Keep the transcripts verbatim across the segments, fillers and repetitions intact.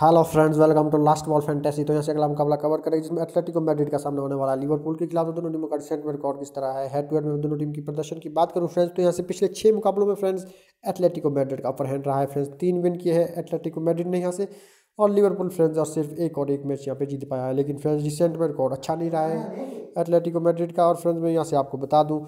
Hello friends, welcome to last ball fantasy. तो यहाँ से अगला मुकाबला कवर करेंगे जिसमें एटलेटिको मैड्रिड का सामना होने वाला है लिवरपूल के खिलाफ। तो दोनों टीमों का रिसेंट में रिकॉर्ड किस तरह है, हेड टू हेड में दोनों टीम की प्रदर्शन की बात करूँ फ्रेंड्स, तो यहाँ से पिछले छः मुकाबलों में फ्रेंड्स एटलेटिको मैड्रिड का अपर हैंड रहा है फ्रेंड्स। तीन विन किए हैं एटलेटिको मैड्रिड ने यहाँ से, और लिवरपूल फ्रेंड्स और सिर्फ एक और एक मैच यहाँ पे जीत पाया है। लेकिन फ्रेंड्स रिसेंट में रिकॉर्ड अच्छा नहीं रहा है एटलेटिको मैड्रिड का। और फ्रेंड्स मैं यहाँ से आपको बता दूँ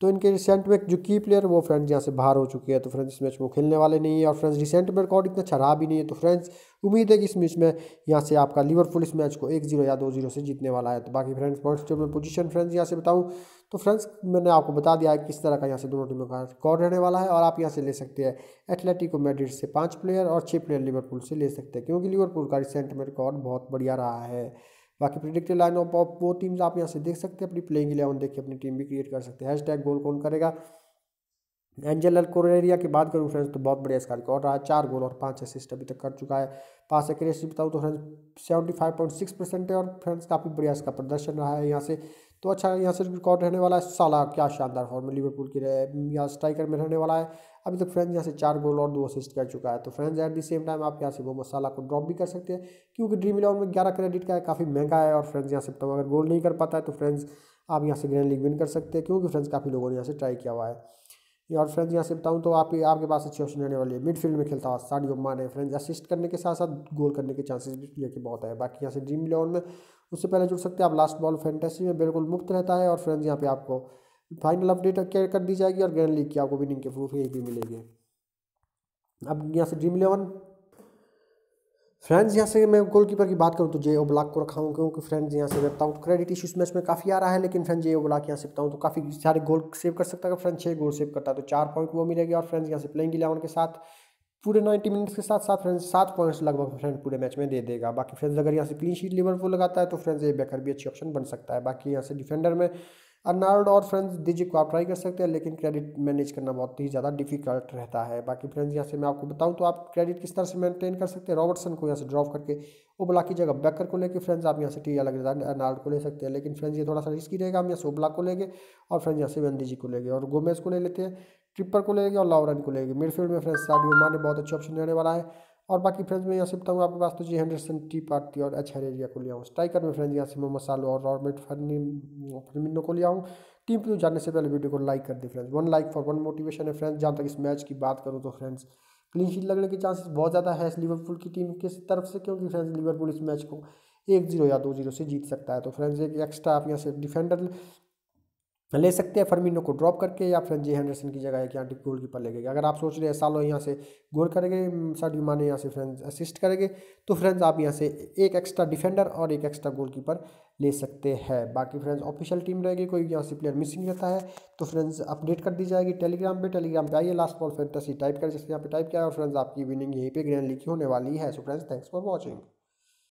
तो इनके रिसेंट में जो की प्लेयर वो फ्रेंड्स यहाँ से बाहर हो चुके हैं, तो फ्रेंड्स इस मैच में खेलने वाले नहीं है। और फ्रेंड्स रिसेंट में रिकॉर्ड इतना अच्छा रहा भी नहीं है, तो फ्रेंड्स उम्मीद है कि इस मैच में यहाँ से आपका लिवरपूल इस मैच को एक जीरो या दो जीरो से जीतने वाला है। तो बाकी फ्रेंड्स पॉइंट्स टेबल में पोजीशन फ्रेंड्स यहाँ से बताऊँ तो फ्रेंड्स मैंने आपको बता दिया है किस तरह का यहाँ से दोनों टीमों का रिकॉर्ड रहने वाला है। और आप यहाँ से ले सकते हैं एटलेटिको मैड्रिड से पाँच प्लेयर और छः प्लेयर लिवरपूल से ले सकते हैं, क्योंकि लिवरपूल का रिसेंट में रिकॉर्ड बहुत बढ़िया रहा है। बाकी प्रिडिक्टेड लाइन ऑफ ऑफ वो टीम्स आप यहाँ से देख सकते हैं, अपनी प्लेइंग इलेवन देख के अपनी टीम भी क्रिएट कर सकते हैं। हैश टैग गोल कौन करेगा एंजेल कोरेरिया की बात करूँ फ्रेंड्स तो बहुत बढ़िया इसका रिकॉर्ड रहा है, चार गोल और पाँच असिस्ट अभी तक कर चुका है। पास एक्यूरेसी बताऊँ तो friends seventy five point six percent है, और फ्रेंड्स काफ़ी बढ़िया इसका प्रदर्शन रहा है यहाँ से, तो अच्छा यहाँ से रिकॉर्ड रहने वाला है। साला क्या शानदार फॉर्म में लिवरपूल की यहाँ स्ट्राइकर में रहने वाला है, अभी तक फ्रेंड्स यहाँ से चार गोल और दो असिस्ट कर चुका है। तो friends at the same time आप यहाँ से मोहम्मद साला को ड्रॉप भी कर सकते हैं, क्योंकि ड्रीम इलेवन में ग्यारह क्रेडिट का है, काफ़ी महंगा है। और फ्रेंड्स यहाँ से तो अगर गोल नहीं कर पाता है तो फ्रेंड्स आप यहाँ से ग्रैंड लीग विन कर सकते हैं, क्योंकि फ्रेंड्स काफ़ी लोगों ने यहाँ से ट्राई किया हुआ है। और फ्रेंड्स यहाँ से बताऊँ तो आप आपके पास अच्छी ऑप्शन रहने वाली है। मिडफील्ड में खेलता हुआ साडियो माने फ्रेंड्स असिस्ट करने के साथ साथ गोल करने के चांसेस भी प्लेयर के बहुत है। बाकी यहाँ से ड्रीम इलेवन में उससे पहले जुड़ सकते हैं आप, लास्ट बॉल फैंटेसी में बिल्कुल मुफ्त रहता है। और फ्रेंड्स यहाँ पे आपको फाइनल अपडेट कर दी जाएगी और ग्रैंड लीग की आपको विनिंग के प्रूफ यही भी मिलेंगे। अब यहाँ से ड्रीम इलेवन फ्रेंड्स यहाँ से मैं गोलकीपर की बात करूँ तो जे ओब्लाक को रखा हूँ, क्योंकि फ्रेंड्स यहाँ से बताऊँ तो क्रेडिट इशू इस मैच में काफ़ी आ रहा है, लेकिन फ्रेंड्स जे ओब्लाक यहाँ से बताऊँ तो काफ़ी सारे गोल सेव कर सकता है। फ्रेंड्स छः गोल सेव करता है तो चार पॉइंट वो मिलेगी। और फ्रेंड्स यहाँ से प्लेइंग इलेवन के साथ पूरे नाइन्टी मिनट्स के साथ साथ फ्रेंड्स सात पॉइंट्स लगभग फ्रेंड्स पूरे मैच में दे देगा। बाकी फ्रेंड्स अगर यहाँ से क्लीन शीट लिवरपूल लगाता है तो फ्रेंड्स ये बेकर भी अच्छी ऑप्शन बन सकता है। बाकी यहाँ से डिफेंडर में अर्नाल्ड और फ्रेंड्स डिजी को आप ट्राई कर सकते हैं, लेकिन क्रेडिट मैनेज करना बहुत ही ज़्यादा डिफिकल्ट रहता है। बाकी फ्रेंड्स यहाँ से मैं आपको बताऊँ तो आप क्रेडिट किस तरह से मेंटेन कर सकते हैं। रॉबर्टसन को यहाँ से ड्रॉप करके ओब्लाक की जगह बैकर को लेके फ्रेंड्स आप यहाँ से टी अलग अर्नाल्ड को ले सकते हैं, लेकिन फ्रेंड्स ये थोड़ा सा रिस्की रहेगा। हम यहाँ से ओब्लाक को लेंगे और फ्रेंड्स यहाँ से वन डिजी को लेंगे और गोमेज को ले लेते हैं, ट्रिपर को लेंगे और लॉरेन को लेंगे। मिडफील्ड में फ्रेंड्स साडियो माने बहुत अच्छे ऑप्शन रहने वाला है। और बाकी फ्रेंड्स में यहाँ से बताऊँ आपके पास तो जी हैंडरसन टी पार्टी और एच हरेरिया को लिया हूँ। स्ट्राइकर में फ्रेंड्स यहाँ से मोहम्मद सालो और रॉबर्ट फर्मिनो को लिया हूँ। टीम पे जाने से पहले वीडियो को लाइक कर दें friends, one like for one motivation है फ्रेंड्स। जहाँ तक इस मैच की बात करूँ तो फ्रेंड्स क्लीन शीट लगने के चांसेस बहुत ज़्यादा है लिवरपूल की टीम की तरफ से, क्योंकि फ्रेंड्स लिवरपूल इस मैच को एक जीरो या दो जीरो से जीत सकता है। तो फ्रेंड्स एक एक्स्ट्रा आप यहाँ से डिफेंडर ले सकते हैं फर्मिनो को ड्रॉप करके, या फ्रेंड्स जे हैंडरसन की जगह है कि यहाँ टिप गोल कीपर लेंगे। अगर आप सोच रहे हैं सालो यहाँ से गोल करेंगे, साडियो माने यहाँ से फ्रेंड्स असिस्ट करेंगे, तो फ्रेंड्स आप यहाँ से एक एक्स्ट्रा डिफेंडर और एक एक्स्ट्रा गोल कीपर ले सकते हैं। बाकी फ्रेंड्स ऑफिशियल टीम रहेगी, कोई यहाँ से प्लेयर मिसिंग रहता है तो फ्रेंड्स अपडेट कर दी जाएगी टेलीग्राम पर। टेलीग्राम पर आइए, लास्ट बॉल फैंटेसी टाइप कर, जिसने यहाँ पे टाइप किया है। और फ्रेंड्स आपकी विनिंग यहीं पर ग्रैंड लीग होने वाली है। So friends thanks for watching.